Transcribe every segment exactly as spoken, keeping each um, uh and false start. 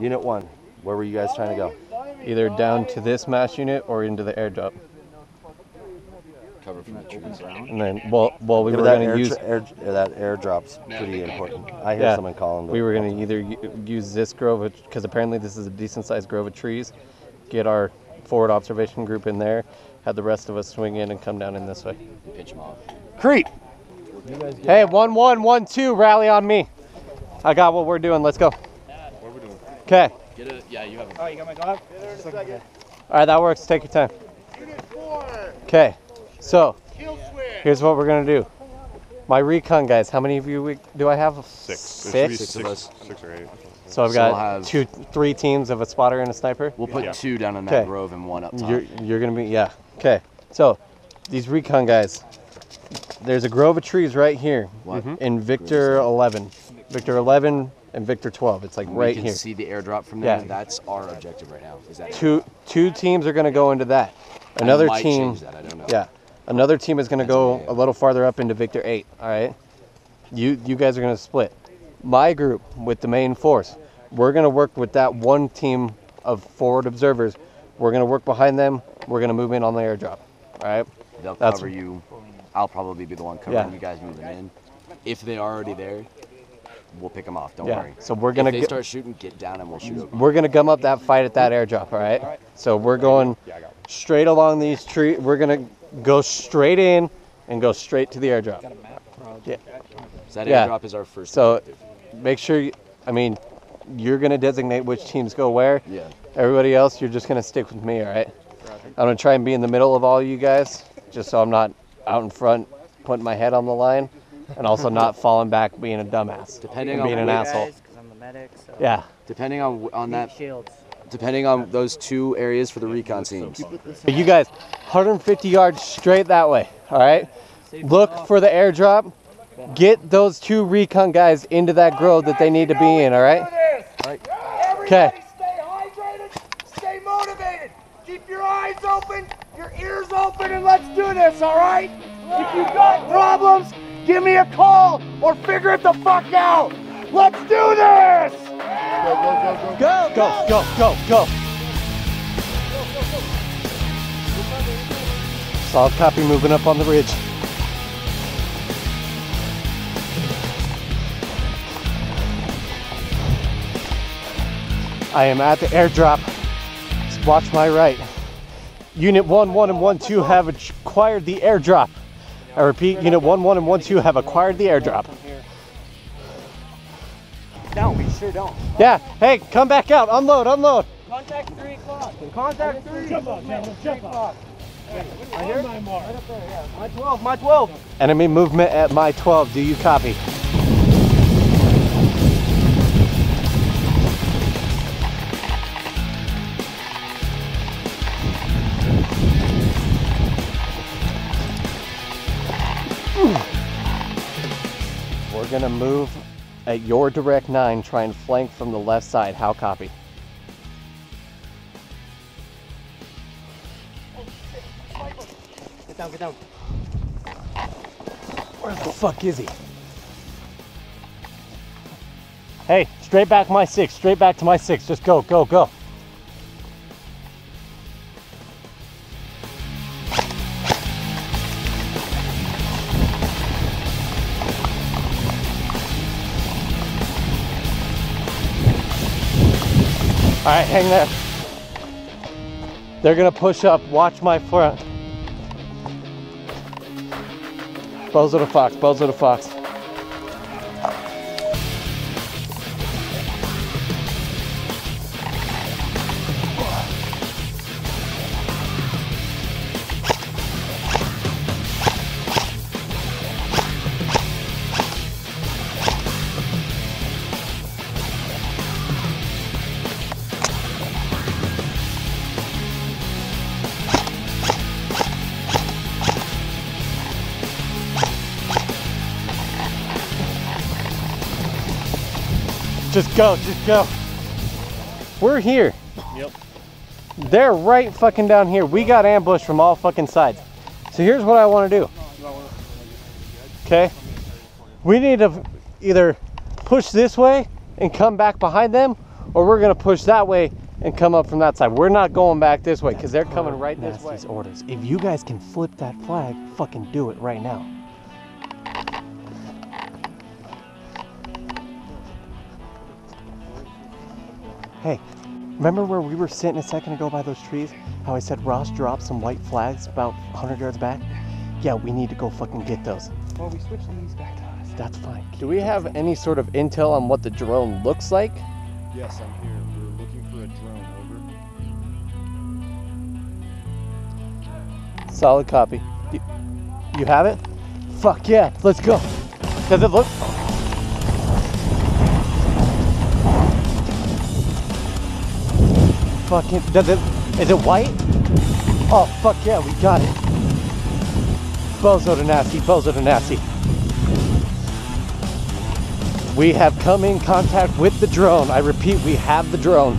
Unit one, where were you guys trying to go? Either down to this mass unit or into the airdrop. Cover from the trees around. And then, well, well we yeah, were going to use air, that airdrop's pretty important. I hear yeah. someone calling. We were going to either use this grove, because apparently this is a decent-sized grove of trees. Get our forward observation group in there. Have the rest of us swing in and come down in this way. Pitch them off. Crete. Hey, one, one, one, two. Rally on me. I got what we're doing. Let's go. What are we doing? Okay. Get it. Yeah, you have it. Oh, you got my glove. All right, that works. Take your time. Unit four. Okay. So, here's what we're going to do. My recon guys, how many of you do I have? Six. Six? Six of us. Six or eight. So I've got two, three teams of a spotter and a sniper? We'll put yeah. two down in that grove and one up top. You're, you're going to be, yeah. Okay. So, these recon guys, there's a grove of trees right here mm-hmm. in Victor eleven. Victor eleven and Victor twelve. It's like we right here. You can see the airdrop from there. Yeah. That's our objective right now. Is that two, two teams are going to go into that. Another I might team. Change that. I don't know. Yeah. Another team is going to go a little farther up into Victor eight, all right? You you guys are going to split. My group with the main force, we're going to work with that one team of forward observers. We're going to work behind them. We're going to move in on the airdrop, all right? They'll That's, cover you. I'll probably be the one covering yeah. you guys moving in. If they're already there, we'll pick them off. Don't yeah. worry. So we're gonna if they start shooting, get down and we'll shoot over. We're going to gum up that fight at that airdrop, all right? All right. So we're going straight along these trees. We're going to... go straight in and go straight to the airdrop. Yeah. So that airdrop yeah. is our first So objective. Make sure, you, I mean, you're going to designate which teams go where. Yeah. Everybody else, you're just going to stick with me, all right? I'm going to try and be in the middle of all you guys, just so I'm not out in front putting my head on the line and also not falling back being a dumbass. Depending on being an guys, asshole. Because I'm the medic, so yeah. Depending on, on that. Shields. Depending on those two areas for the recon teams. But you guys, one hundred fifty yards straight that way, all right? Look for the airdrop. Get those two recon guys into that grove that they need to be in, all right? Okay. Stay hydrated, stay motivated. Keep your eyes open, your ears open, and let's do this, all right? If you've got problems, give me a call or figure it the fuck out. Let's do this! Go, go, go, go, go, go, go, go, go. Solid copy, moving up on the ridge. I am at the airdrop. Just watch my right. Unit one, one, and one, two have acquired the airdrop. I repeat, unit one, one, and one, two have acquired the airdrop. No, we sure don't. Yeah, hey, come back out. Unload, unload. Contact three o'clock. Contact three. Jump up, man. Let's jump up. I hear my mark. Right up there, yeah. My twelve, my twelve. Enemy movement at my twelve. Do you copy? Ooh. We're gonna move at your direct nine, try and flank from the left side. How copy? Get down, get down. Where the fuck is he? Hey, straight back my six, straight back to my six. Just go, go, go. All right, hang there. They're gonna push up. Watch my front. Bozo the fox. Bozo the fox. Just go, just go. We're here. Yep. They're right fucking down here. We got ambushed from all fucking sides. So here's what I want to do. Okay. We need to either push this way and come back behind them, or we're going to push that way and come up from that side. We're not going back this way because they're coming right this way. Orders. If you guys can flip that flag, fucking do it right now. Hey, remember where we were sitting a second ago by those trees? How I said Ross dropped some white flags about one hundred yards back? Yeah, we need to go fucking get those. Well, we switched these back to us. That's fine. Do we have any sort of intel on what the drone looks like? Yes, I'm here. We're looking for a drone, over. Solid copy. You, you have it? Fuck yeah, let's go. Does it look? Fucking, does it, is it white? Oh, fuck yeah, we got it. Bozo to nasty, bozo to nasty. We have come in contact with the drone. I repeat, we have the drone.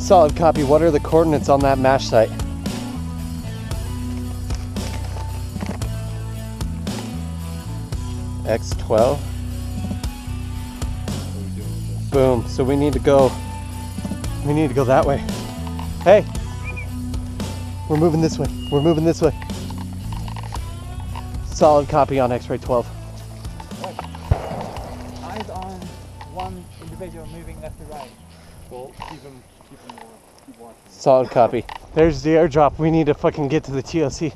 Solid copy. What are the coordinates on that mash site? X twelve. Boom. So we need to go. We need to go that way. Hey, we're moving this way. We're moving this way. Solid copy on X-ray twelve. Wait. Eyes on one individual moving left to right. Well, keep him. Solid copy. There's the airdrop. We need to fucking get to the T O C.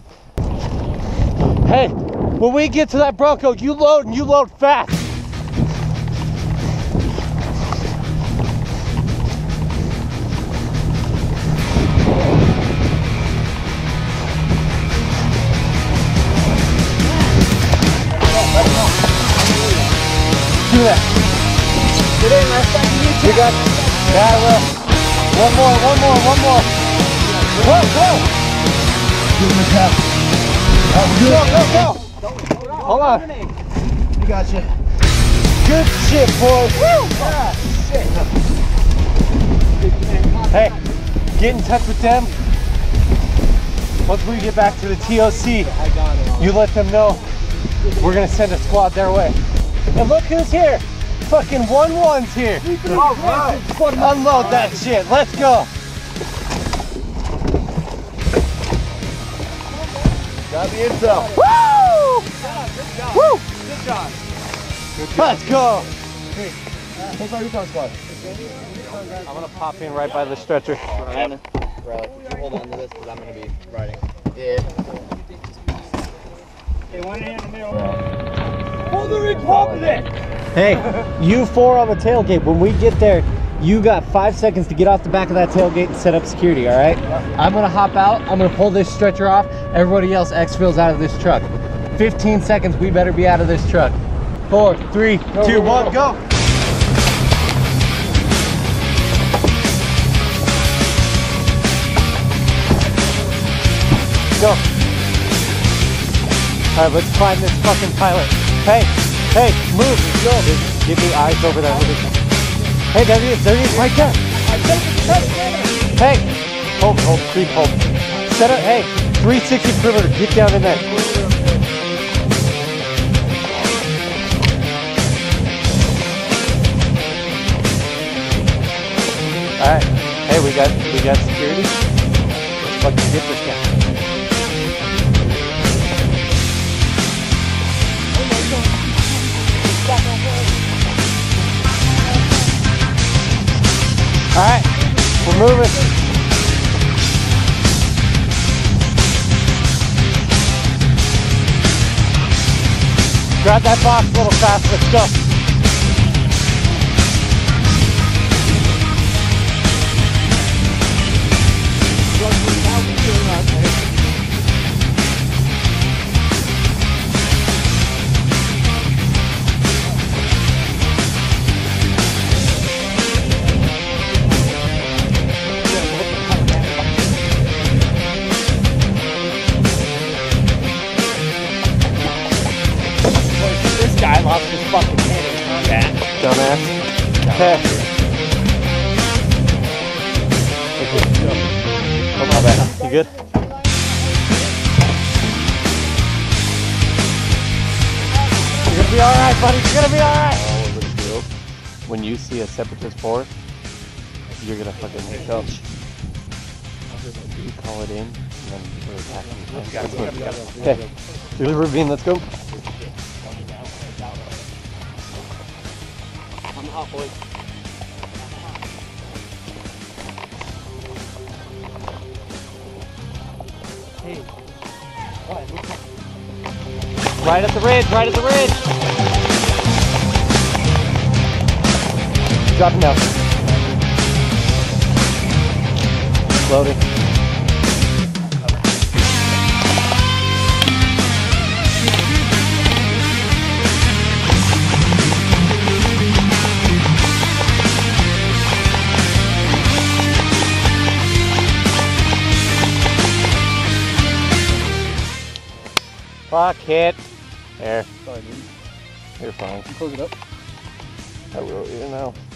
Hey, when we get to that Bronco, you load and you load fast. Do that. Get in, you got it. One more, one more, one more. Go, go! Give him a tap. Oh, go, go, go! Hold on. We got you. Good shit, boys. Woo! Ah, shit. Hey, get in touch with them. Once we get back to the T O C, you let them know we're going to send a squad their way. And look who's here. Fucking one one's here. All right. Unload that shit. Let's go. Got the intel. Woo! Good job. Woo! Good job. Good job. Let's go. Take my recon squad. I'm gonna pop in right by the stretcher. Ryan, Riley, could you hold on to this because I'm gonna be riding. Yeah. Hey, one hand in the middle. Hold the Republic. Hey, you four on the tailgate. When we get there, you got five seconds to get off the back of that tailgate and set up security, all right? I'm going to hop out. I'm going to pull this stretcher off. Everybody else exfils out of this truck. fifteen seconds, we better be out of this truck. Four, three, go, two, go, one, go. go. Go. All right, let's climb this fucking pilot. Hey. Hey, move, go. Give me eyes over there. Hey, there he is, there he is, right there. Hey, hold, hold, creep, hold. Set up, hey, three sixty perimeter, get down in there. All right, hey, we got, we got security. Let's fucking get this guy. All right, we're moving. Grab that box a little fast, let's go. Guy lost his fucking head in combat. Dumbass. Pass it. Okay, go. Oh, my bad. You good? You're gonna be alright, buddy. You're gonna be alright. All over the field. When you see a separatist force, you're gonna fucking go. You call it in, and then we're attacking. Let's go. Let's go. Let's go. Okay. Through the ravine, let's go. Hot boy. Hey. Right at the ridge, right at the ridge. Drop him down. Loading. Fuck it. There. Sorry, dude. You're fine. Can you close it up? I will, you know.